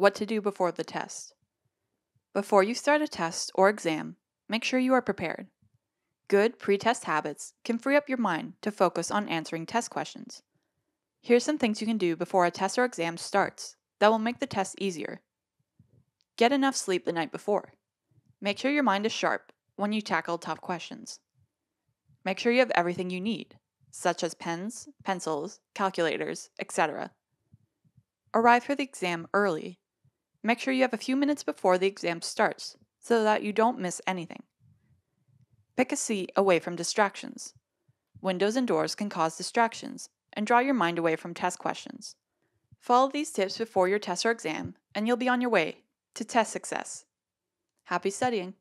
What to do before the test. Before you start a test or exam, make sure you are prepared. Good pre-test habits can free up your mind to focus on answering test questions. Here's some things you can do before a test or exam starts that will make the test easier. Get enough sleep the night before. Make sure your mind is sharp when you tackle tough questions. Make sure you have everything you need, such as pens, pencils, calculators, etc. Arrive for the exam early. Make sure you have a few minutes before the exam starts so that you don't miss anything. Pick a seat away from distractions. Windows and doors can cause distractions and draw your mind away from test questions. Follow these tips before your test or exam, and you'll be on your way to test success. Happy studying!